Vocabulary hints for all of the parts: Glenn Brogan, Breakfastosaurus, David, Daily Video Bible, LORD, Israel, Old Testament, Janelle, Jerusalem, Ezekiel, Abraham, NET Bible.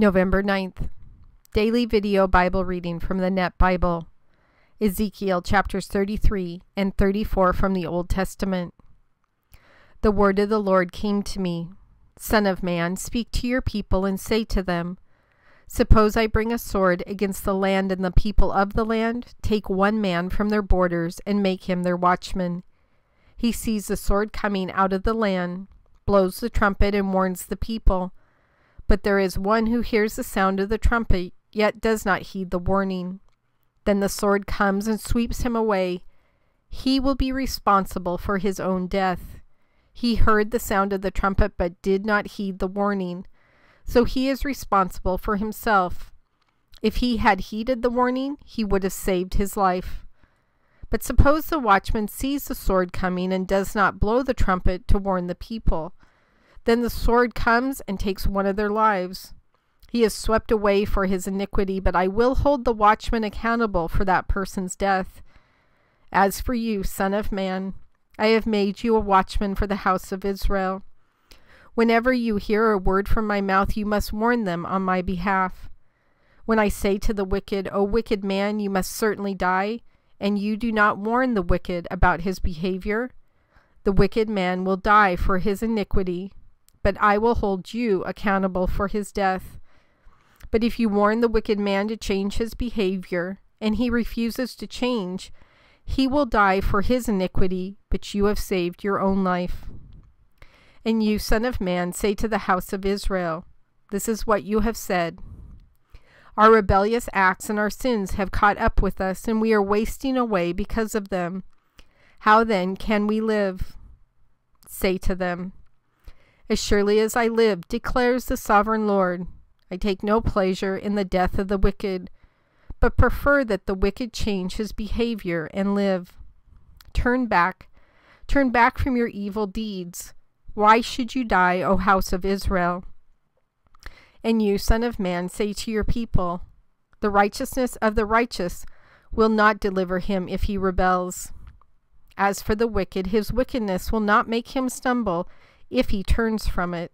November 9th, Daily Video Bible Reading from the NET Bible, Ezekiel chapters 33 and 34 from the Old Testament. The word of the Lord came to me, Son of man, speak to your people and say to them, Suppose I bring a sword against the land and the people of the land, take one man from their borders and make him their watchman. He sees the sword coming out of the land, blows the trumpet and warns the people. But there is one who hears the sound of the trumpet, yet does not heed the warning. Then the sword comes and sweeps him away. He will be responsible for his own death. He heard the sound of the trumpet, but did not heed the warning. So he is responsible for himself. If he had heeded the warning, he would have saved his life. But suppose the watchman sees the sword coming and does not blow the trumpet to warn the people. Then the sword comes and takes one of their lives. He is swept away for his iniquity, but I will hold the watchman accountable for that person's death. As for you, Son of man, I have made you a watchman for the house of Israel. Whenever you hear a word from my mouth, you must warn them on my behalf. When I say to the wicked, O wicked man, you must certainly die, and you do not warn the wicked about his behavior, the wicked man will die for his iniquity, but I will hold you accountable for his death. But if you warn the wicked man to change his behavior, and he refuses to change, he will die for his iniquity, but you have saved your own life. And you, Son of man, say to the house of Israel, This is what you have said. Our rebellious acts and our sins have caught up with us, and we are wasting away because of them. How then can we live? Say to them, As surely as I live, declares the sovereign Lord, I take no pleasure in the death of the wicked, but prefer that the wicked change his behavior and live. Turn back from your evil deeds. Why should you die, O house of Israel? And you, Son of man, say to your people, The righteousness of the righteous will not deliver him if he rebels. As for the wicked, his wickedness will not make him stumble if he turns from it.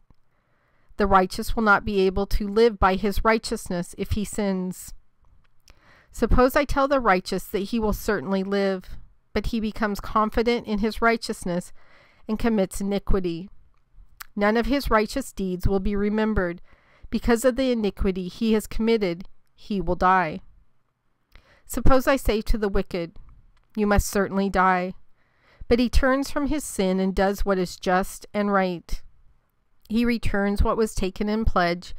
The righteous will not be able to live by his righteousness if he sins. Suppose I tell the righteous that he will certainly live, but he becomes confident in his righteousness and commits iniquity. None of his righteous deeds will be remembered. Because of the iniquity he has committed, he will die. Suppose I say to the wicked, You must certainly die. But he turns from his sin and does what is just and right. He returns what was taken in pledge,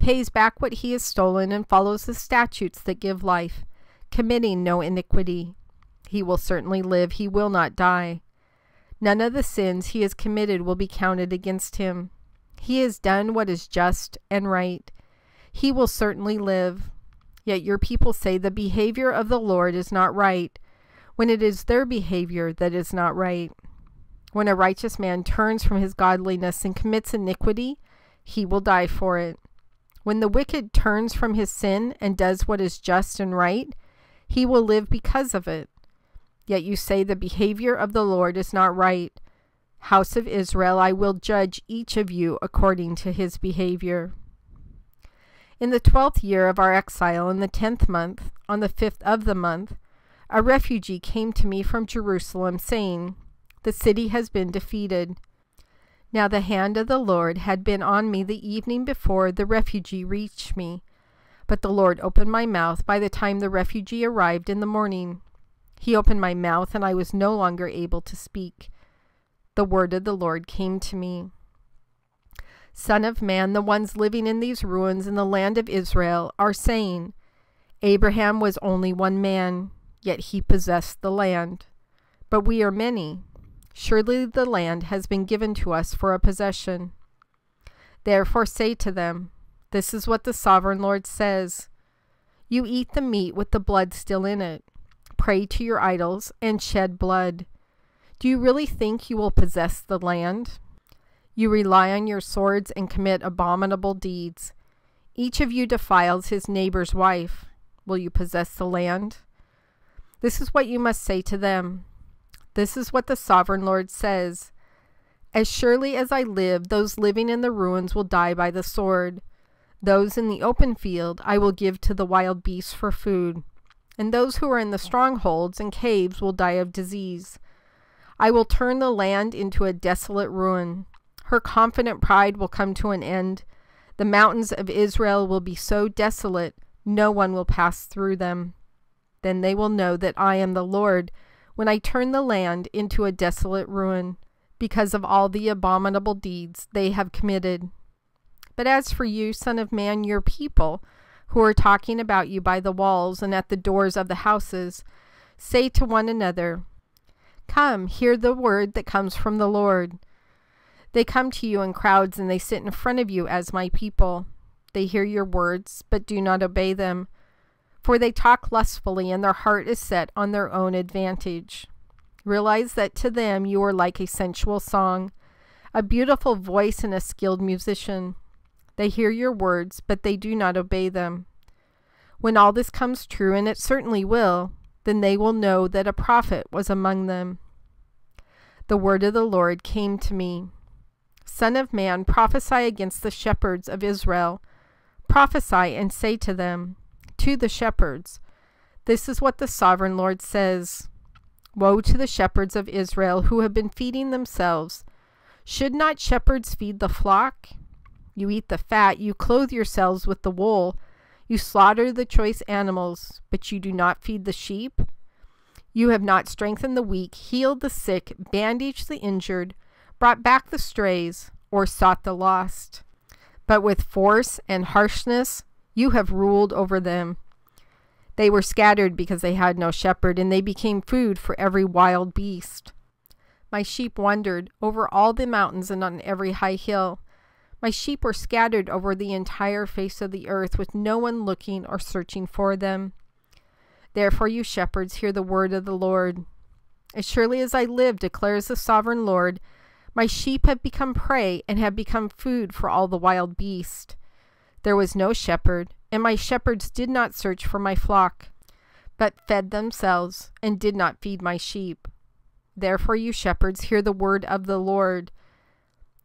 pays back what he has stolen, and follows the statutes that give life, committing no iniquity. He will certainly live, he will not die. None of the sins he has committed will be counted against him. He has done what is just and right. He will certainly live. Yet your people say the behavior of the Lord is not right, when it is their behavior that is not right. When a righteous man turns from his godliness and commits iniquity, he will die for it. When the wicked turns from his sin and does what is just and right, he will live because of it. Yet you say the behavior of the Lord is not right. House of Israel, I will judge each of you according to his behavior. In the 12th year of our exile, in the 10th month, on the 5th of the month, a refugee came to me from Jerusalem, saying, The city has been defeated. Now the hand of the Lord had been on me the evening before the refugee reached me, but the Lord opened my mouth by the time the refugee arrived in the morning. He opened my mouth, and I was no longer able to speak. The word of the Lord came to me. Son of man, the ones living in these ruins in the land of Israel are saying, Abraham was only one man, yet he possessed the land. But we are many. Surely the land has been given to us for a possession. Therefore say to them, This is what the sovereign Lord says. You eat the meat with the blood still in it. Pray to your idols and shed blood. Do you really think you will possess the land? You rely on your swords and commit abominable deeds. Each of you defiles his neighbor's wife. Will you possess the land? This is what you must say to them. This is what the sovereign Lord says. As surely as I live, those living in the ruins will die by the sword. Those in the open field I will give to the wild beasts for food, and those who are in the strongholds and caves will die of disease. I will turn the land into a desolate ruin. Her confident pride will come to an end. The mountains of Israel will be so desolate, no one will pass through them. Then they will know that I am the Lord, when I turn the land into a desolate ruin, because of all the abominable deeds they have committed. But as for you, son of man, your people, who are talking about you by the walls and at the doors of the houses, say to one another, Come, hear the word that comes from the Lord. They come to you in crowds, and they sit in front of you as my people. They hear your words, but do not obey them. For they talk lustfully, and their heart is set on their own advantage. Realize that to them you are like a sensual song, a beautiful voice and a skilled musician. They hear your words, but they do not obey them. When all this comes true, and it certainly will, then they will know that a prophet was among them. The word of the Lord came to me. Son of man, prophesy against the shepherds of Israel. Prophesy and say to them, to the shepherds, this is what the sovereign Lord says. Woe to the shepherds of Israel who have been feeding themselves. Should not shepherds feed the flock? You eat the fat, you clothe yourselves with the wool, you slaughter the choice animals, but you do not feed the sheep. You have not strengthened the weak, healed the sick, bandaged the injured, brought back the strays, or sought the lost. But with force and harshness you have ruled over them. They were scattered because they had no shepherd, and they became food for every wild beast. My sheep wandered over all the mountains and on every high hill. My sheep were scattered over the entire face of the earth, with no one looking or searching for them. Therefore, you shepherds, hear the word of the Lord. As surely as I live, declares the sovereign Lord, my sheep have become prey and have become food for all the wild beast. There was no shepherd, and my shepherds did not search for my flock, but fed themselves and did not feed my sheep. Therefore, you shepherds, hear the word of the Lord.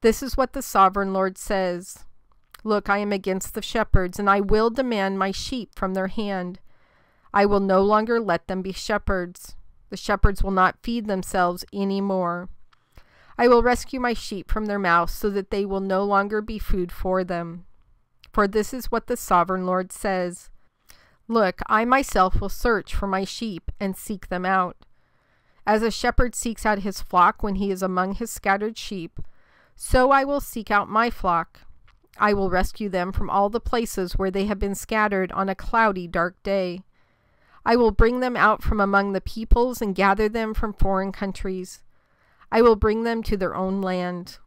This is what the sovereign Lord says. Look, I am against the shepherds, and I will demand my sheep from their hand. I will no longer let them be shepherds. The shepherds will not feed themselves any more. I will rescue my sheep from their mouths, so that they will no longer be food for them. For this is what the sovereign Lord says. Look, I myself will search for my sheep and seek them out. As a shepherd seeks out his flock when he is among his scattered sheep, so I will seek out my flock. I will rescue them from all the places where they have been scattered on a cloudy, dark day. I will bring them out from among the peoples and gather them from foreign countries. I will bring them to their own land.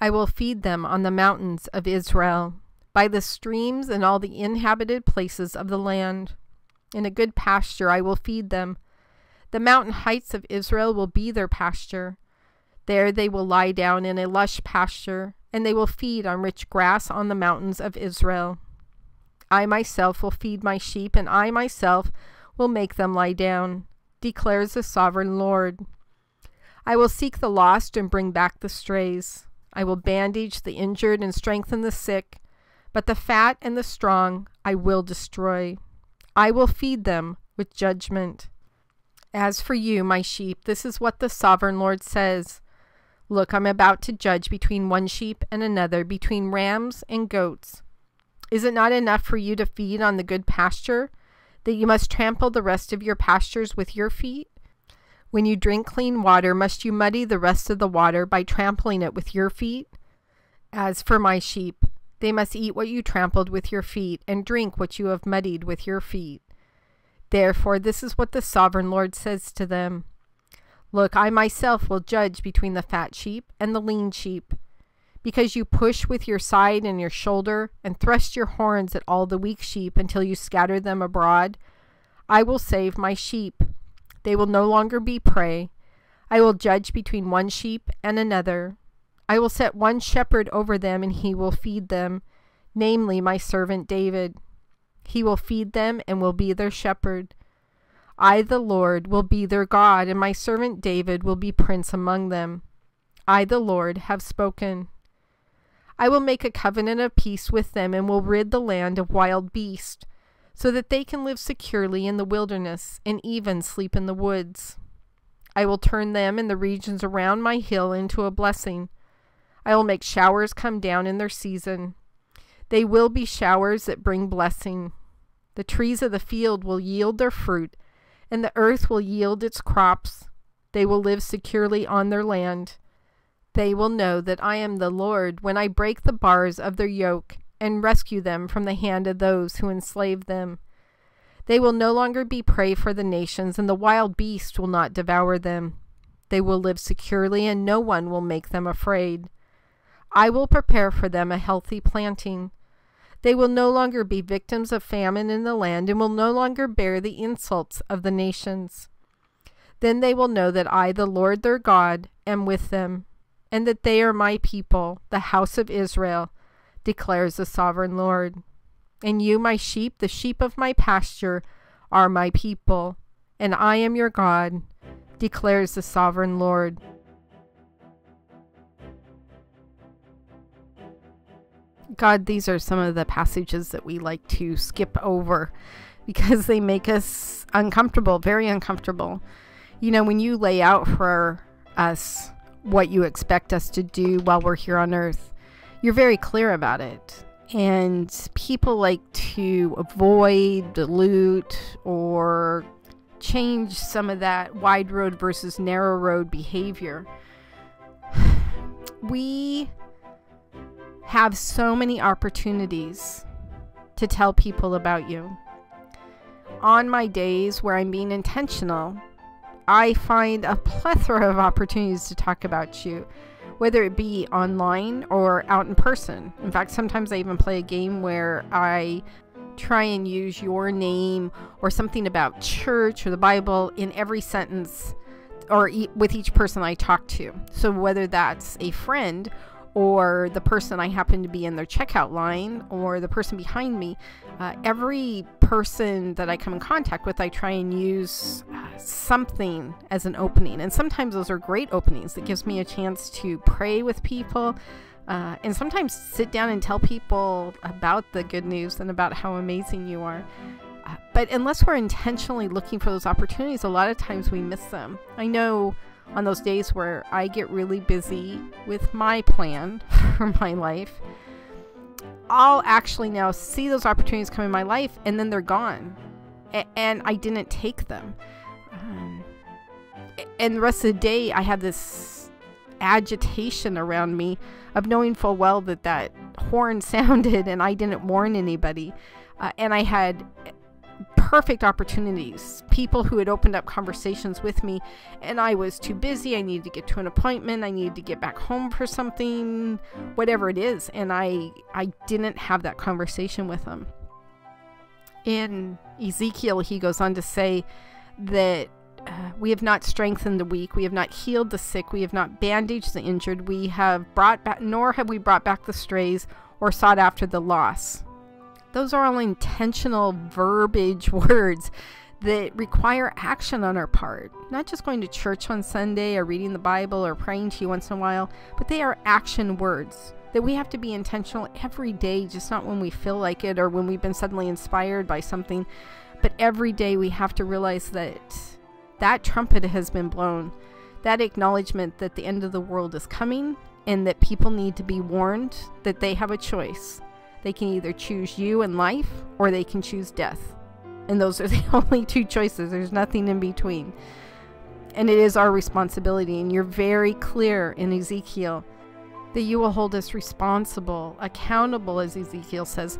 I will feed them on the mountains of Israel, by the streams and all the inhabited places of the land. In a good pasture I will feed them. The mountain heights of Israel will be their pasture. There they will lie down in a lush pasture, and they will feed on rich grass on the mountains of Israel. I myself will feed my sheep, and I myself will make them lie down, declares the sovereign Lord. I will seek the lost and bring back the strays. I will bandage the injured and strengthen the sick, but the fat and the strong I will destroy. I will feed them with judgment. As for you, my sheep, this is what the sovereign Lord says. Look, I'm about to judge between one sheep and another, between rams and goats. Is it not enough for you to feed on the good pasture, that you must trample the rest of your pastures with your feet? When you drink clean water, must you muddy the rest of the water by trampling it with your feet? As for my sheep, they must eat what you trampled with your feet, and drink what you have muddied with your feet. Therefore, this is what the sovereign Lord says to them. Look, I myself will judge between the fat sheep and the lean sheep. Because you push with your side and your shoulder, and thrust your horns at all the weak sheep until you scatter them abroad, I will save my sheep. They will no longer be prey. I will judge between one sheep and another. I will set one shepherd over them, and he will feed them, namely my servant David. He will feed them and will be their shepherd. I, the Lord, will be their God, and my servant David will be prince among them. I, the Lord, have spoken. I will make a covenant of peace with them and will rid the land of wild beasts, so that they can live securely in the wilderness and even sleep in the woods. I will turn them and the regions around my hill into a blessing. I will make showers come down in their season. They will be showers that bring blessing. The trees of the field will yield their fruit, and the earth will yield its crops. They will live securely on their land. They will know that I am the Lord when I break the bars of their yoke and rescue them from the hand of those who enslave them. They will no longer be prey for the nations, and the wild beast will not devour them. They will live securely, and no one will make them afraid. I will prepare for them a healthy planting. They will no longer be victims of famine in the land, and will no longer bear the insults of the nations. Then they will know that I, the Lord their God, am with them, and that they are my people, the house of Israel, declares the Sovereign Lord. And you, my sheep, the sheep of my pasture, are my people, and I am your God, declares the Sovereign Lord. God, these are some of the passages that we like to skip over because they make us uncomfortable, very uncomfortable. You know, when you lay out for us what you expect us to do while we're here on earth, you're very clear about it. And people like to avoid, dilute, or change some of that wide road versus narrow road behavior. We have so many opportunities to tell people about you. On my days where I'm being intentional, I find a plethora of opportunities to talk about you, whether it be online or out in person. In fact, sometimes I even play a game where I try and use your name or something about church or the Bible in every sentence or with each person I talk to. So whether that's a friend or the person I happen to be in their checkout line or the person behind me, every person that I come in contact with, I try and use something as an opening. And sometimes those are great openings. It gives me a chance to pray with people and sometimes sit down and tell people about the good news and about how amazing you are. But unless we're intentionally looking for those opportunities, a lot of times we miss them. I know on those days where I get really busy with my plan for my life, I'll actually now see those opportunities come in my life and then they're gone. And I didn't take them. And the rest of the day, I have this agitation around me of knowing full well that that horn sounded and I didn't warn anybody. And I had perfect opportunities, people who had opened up conversations with me, and I was too busy. I needed to get to an appointment. I needed to get back home for something, whatever it is. And I didn't have that conversation with them. In Ezekiel, he goes on to say that we have not strengthened the weak, we have not healed the sick, we have not bandaged the injured, we have brought back, nor have we brought back the strays or sought after the lost. Those are all intentional verbiage words that require action on our part. Not just going to church on Sunday or reading the Bible or praying to you once in a while, but they are action words that we have to be intentional every day, just not when we feel like it or when we've been suddenly inspired by something. But every day we have to realize that trumpet has been blown, that acknowledgement that the end of the world is coming and that people need to be warned that they have a choice. They can either choose you and life or they can choose death. And those are the only two choices. There's nothing in between. And it is our responsibility. And you're very clear in Ezekiel that you will hold us responsible, accountable, as Ezekiel says,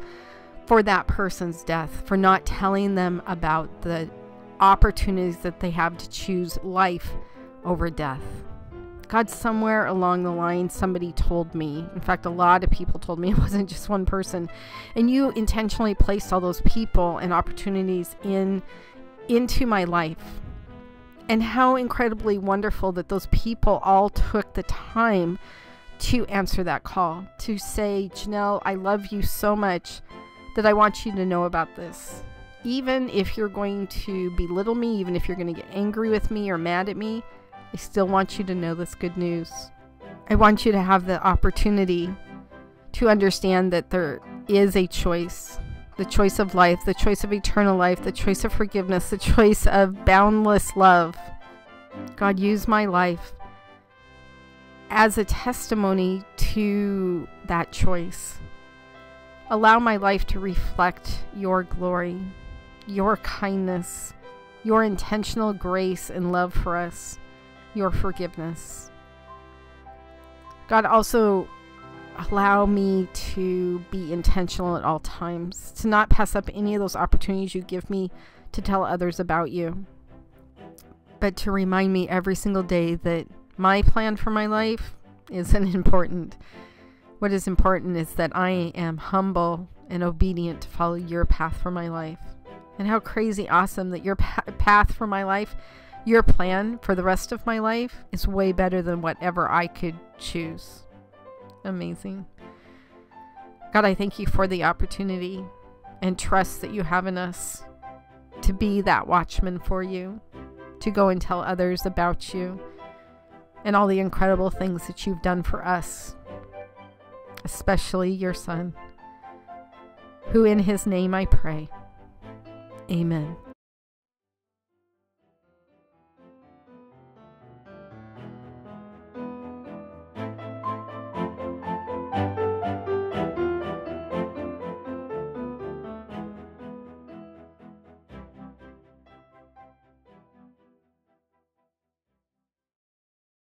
for that person's death, for not telling them about the opportunities that they have to choose life over death. God, somewhere along the line, somebody told me, in fact, a lot of people told me, it wasn't just one person, and you intentionally placed all those people and opportunities into my life. And how incredibly wonderful that those people all took the time to answer that call, to say, Janelle, I love you so much that I want you to know about this. Even if you're going to belittle me, even if you're going to get angry with me or mad at me, I still want you to know this good news. I want you to have the opportunity to understand that there is a choice. The choice of life, the choice of eternal life, the choice of forgiveness, the choice of boundless love. God, use my life as a testimony to that choice. Allow my life to reflect your glory, your kindness, your intentional grace and love for us, your forgiveness. God, also allow me to be intentional at all times, to not pass up any of those opportunities you give me to tell others about you, but to remind me every single day that my plan for my life isn't important. What is important is that I am humble and obedient to follow your path for my life. And how crazy awesome that your path for my life, your plan for the rest of my life, is way better than whatever I could choose. Amazing. God, I thank you for the opportunity and trust that you have in us to be that watchman for you, to go and tell others about you and all the incredible things that you've done for us, especially your Son, who in his name I pray. Amen.